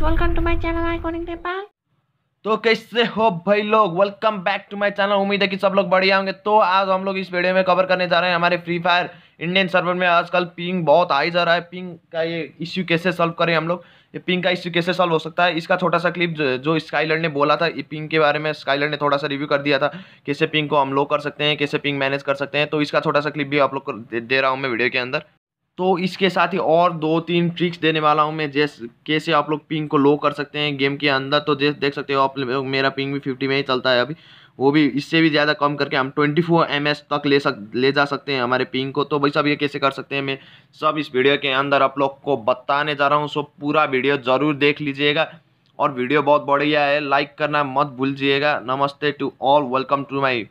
Guys welcome to my channel iconic Nepal. तो कैसे हो भाई लोग, welcome back to my channel. उम्मीद है कि सब लोग बढ़िया होंगे। तो आज हम लोग इस वीडियो में कवर करने जा रहे हैं हमारे फ्री फायर इंडियन सर्वर में आजकल पिंग बहुत आई जा रहा है। पिंग का ये इश्यू कैसे सॉल्व करें हम लोग, ये पिंग का इश्यू कैसे सॉल्व हो सकता है, इसका छोटा सा क्लिप जो स्काईलर ने बोला था, ये पिंग के बारे में स्काईलर ने थोड़ा सा रिव्यू कर दिया था, कैसे पिंग को हम लोग कर सकते हैं, कैसे पिंग मैनेज कर सकते हैं। तो इसका छोटा सा क्लिप भी आप लोग को दे रहा हूँ मैं वीडियो के अंदर। तो इसके साथ ही और 2-3 ट्रिक्स देने वाला हूं मैं, जैसे कैसे आप लोग पिंग को लो कर सकते हैं गेम के अंदर। तो जैसे देख सकते हो आप, मेरा पिंग भी 50 में ही चलता है अभी, वो भी इससे भी ज़्यादा कम करके हम 24 ms तक ले जा सकते हैं हमारे पिंग को। तो भाई साहब ये कैसे कर सकते हैं, मैं सब इस वीडियो के अंदर आप लोग को बताने जा रहा हूँ। सो पूरा वीडियो ज़रूर देख लीजिएगा और वीडियो बहुत बढ़िया है, लाइक करना मत भूलिएगा। नमस्ते to all, welcome to my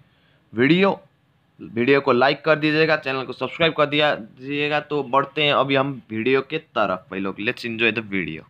video को लाइक कर दीजिएगा, चैनल को सब्सक्राइब कर दीजिएगा। तो बढ़ते हैं अभी हम वीडियो के तरफ भाई लोग, लेट्स एंजॉय द वीडियो।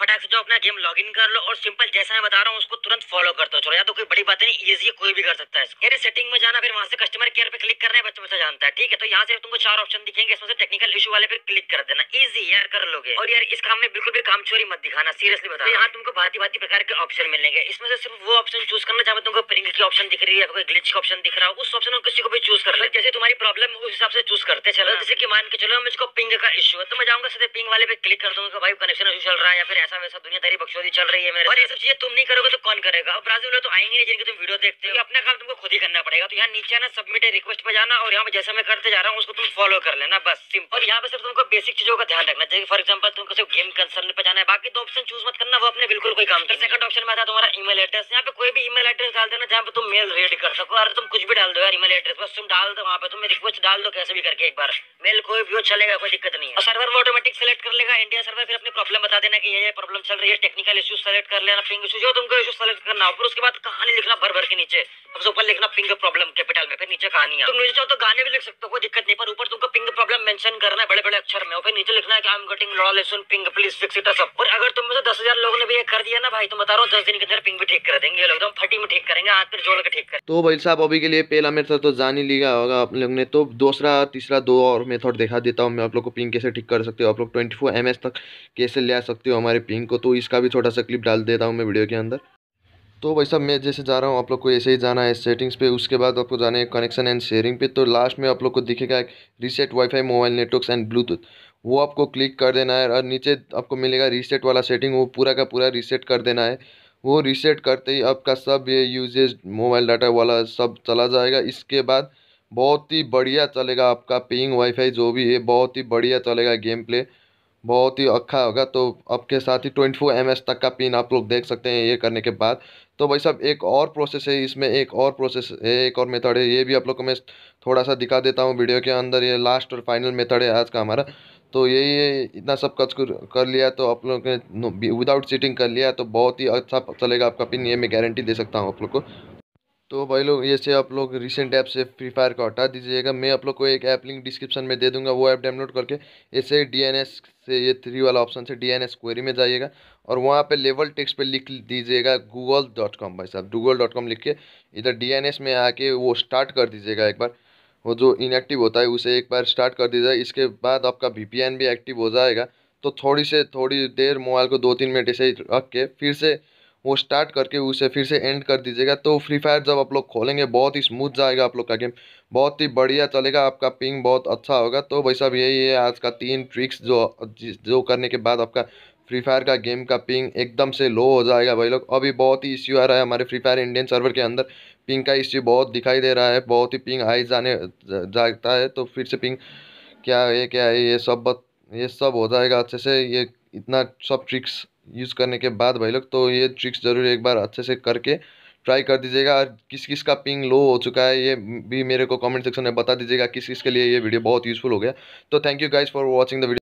फटाक से जो अपना गेम लॉगिन कर लो और सिंपल जैसा मैं बता रहा हूँ उसको तुरंत फॉलो करते चलो, या तो कोई बड़ी बात नहीं, इजी कोई भी कर सकता है इसको। मेरे सेटिंग में जाना, फिर वहाँ से कस्टमर केयर पे क्लिक करना है, बच्चा बच्चा जानता है, ठीक है। तो यहाँ से तुमको 4 ऑप्शन दिखेंगे, इसमें से टेक्निकल इशू वाले पे क्लिक कर देना, इजी यार कर लोगे। और यार इस काम में बिल्कुल भी काम चोरी मत दिखाना, सीरियसली बता। यहाँ तुमको भांति प्रकार के ऑप्शन मिलेंगे, इसमें से सिर्फ वो ऑप्शन चूज करना जहाँ तुमको पिंग की ऑप्शन दिख रही है या कोई ग्लिच का ऑप्शन दिख रहा हो, उस ऑप्शन को किसी को भी चूज कर ले, जैसे तुम्हारी प्रॉब्लम उस हिसाब से चूज करते चलो। जैसे कि मान के चलो मुझको पिंग का इशू है, तो मैं जाऊँगा सीधे पिंग वाले पे क्लिक कर दूंगा, भाई कनेक्शन इशू चल रहा है या फिर वैसा दुनियादारी बकचोदी चल रही है मेरे। और ये सब चीजें तुम नहीं करोगे तो कौन करेगा। अब ब्राजील वाले तो आएंगे नहीं जिनके तुम वीडियो देखते हो, अपना काम तुमको खुद ही करना पड़ेगा। तो यहाँ नीचे ना सबमिट रिक्वेस्ट पे जाना और यहाँ पे जैसा मैं करते जा रहा हूँ उसको तुम फॉलो कर लेना बस सिंपल। यहाँ पे सिर्फ तुमको बेसिक चीजों का ध्यान रखना चाहिए, फॉर एग्जाम्पल तुमको सिर्फ गेम कंसर्न पे जाना है, बाकी 2 ऑप्शन चूज मत करना, वो अपने बिल्कुल कोई काम नहीं। सेकंड ऑप्शन में आता तुम्हारा ईमेल एड्रेस, यहाँ पे कोई भी ईमेल एड्रेस डाल देना जहाँ पे तुम मेल रीड कर सको, और तुम कुछ भी डाल दो यार ईमेल एड्रेस, बस तुम डाल दो वहाँ पे, तुम रिक्वेस्ट डाल दो कैसे भी करके, एक बार मेल कोई भी चलेगा, कोई दिक्कत नहीं है। सर्वर वो ऑटोमेटिक सेलेक्ट कर लेगा इंडिया सर्वर, फिर अपनी प्रॉब्लम बता देना कि ये प्रॉब्लम चल रही है, टेक्निकल इश्यू सेलेक्ट कर लेना, पिंग इशू जो तुमको इशू सेलेक्ट करना हो। फिर उसके बाद कहानी लिखना भर के नीचे, सबसे ऊपर लिखना पिंग प्रॉब्लम कैपिटल में, फिर नीचे कहानी। तुम नीचे चाहो तो गाने भी लिख सकते हो, कोई दिक्कत नहीं, पर ऊपर तुमको पिंग प्रॉब्लम मेंशन करना है बड़े बड़े अक्षर में, और फिर नीचे लिखना है कि I am getting law lesson ping please fix it सब। और अगर तुम में से 10,000 लोगों ने भी ये कर दिया ना भाई, तो बता रहा हूँ 10 दिन के अंदर पिंग भी ठीक कर देंगे ये लोग, एकदम फटी में ठीक करेंगे, हाथ पर जोड़ के ठीक करेंगे। तो भाई साहब अभी के लिए पहला मेथड तो जान ही लिया होगा आप लोग ने, तो दूसरा तीसरा 2 और मेथड दिखा देता हूँ मैं आप लोग को, पिंग कैसे ठीक कर सकते हो आप लोग, 24 ms तक कैसे ले सकते हो हमारे पिंग को। तो इसका भी छोटा सा क्लिप डाल देता हूँ मैं वीडियो के अंदर। तो भाई साहब मैं जैसे जा रहा हूँ आप लोग को ऐसे ही जाना है सेटिंग्स पे, उसके बाद आपको जाना है कनेक्शन एंड शेयरिंग पे। तो लास्ट में आप लोग को दिखेगा एक reset wifi mobile networks and Bluetooth, वो आपको क्लिक कर देना है, और नीचे आपको मिलेगा रीसेट वाला सेटिंग, वो पूरा का पूरा रीसेट कर देना है। वो रीसेट करते ही आपका सब ये यूजेज मोबाइल डाटा वाला सब चला जाएगा। इसके बाद बहुत ही बढ़िया चलेगा आपका पिंग वाईफाई जो भी है, बहुत ही बढ़िया चलेगा, गेम प्ले बहुत ही अच्छा होगा। तो आपके साथ ही 24 ms तक का पिन आप लोग देख सकते हैं ये करने के बाद। तो भाई साहब एक और प्रोसेस है इसमें, एक और मेथड है, ये भी आप लोग को मैं थोड़ा सा दिखा देता हूँ वीडियो के अंदर। ये लास्ट और फाइनल मेथड है आज का हमारा। तो यही है, इतना सब कुछ कर लिया तो आप लोग ने विदाउट चीटिंग कर लिया, तो बहुत ही अच्छा चलेगा आपका पिन, ये मैं गारंटी दे सकता हूँ आप लोग को। तो भाई लोग ये से आप लोग रिसेंट ऐप से फ्री फायर को हटा दीजिएगा, मैं आप लोग को एक ऐप लिंक डिस्क्रिप्शन में दे दूंगा, वो ऐप डाउनलोड करके ऐसे DNS से ये 3 वाला ऑप्शन से DNS क्वेरी में जाइएगा और वहाँ पे लेवल टेक्स्ट पे लिख दीजिएगा google.com। भाई साहब google.com लिख के इधर DNS में आके वो स्टार्ट कर दीजिएगा एक बार, वो जो इनएक्टिव होता है उसे एक बार स्टार्ट कर दीजिएगा। इसके बाद आपका VPN भी एक्टिव हो जाएगा। तो थोड़ी देर मोबाइल को 2-3 मिनट ऐसे रख के फिर से वो स्टार्ट करके उसे फिर से एंड कर दीजिएगा। तो फ्री फायर जब आप लोग खोलेंगे बहुत ही स्मूथ जाएगा आप लोग का गेम, बहुत ही बढ़िया चलेगा, आपका पिंग बहुत अच्छा होगा। तो भाई साहब यही है आज का 3 ट्रिक्स जो करने के बाद आपका फ्री फायर का गेम का पिंग एकदम से लो हो जाएगा भाई लोग। अभी बहुत ही इश्यू आ रहा है हमारे फ्री फायर इंडियन सर्वर के अंदर, पिंग का इश्यू बहुत दिखाई दे रहा है, बहुत ही पिंग आई जाता है। तो फिर से पिंग क्या है ये सब हो जाएगा अच्छे से, ये इतना सब ट्रिक्स यूज़ करने के बाद भाई लोग। तो ये ट्रिक्स ज़रूर एक बार अच्छे से करके ट्राई कर दीजिएगा। और किस का पिंग लो हो चुका है ये भी मेरे को कमेंट सेक्शन में बता दीजिएगा, किस के लिए ये वीडियो बहुत यूज़फुल हो गया। तो thank you guys for watching the video.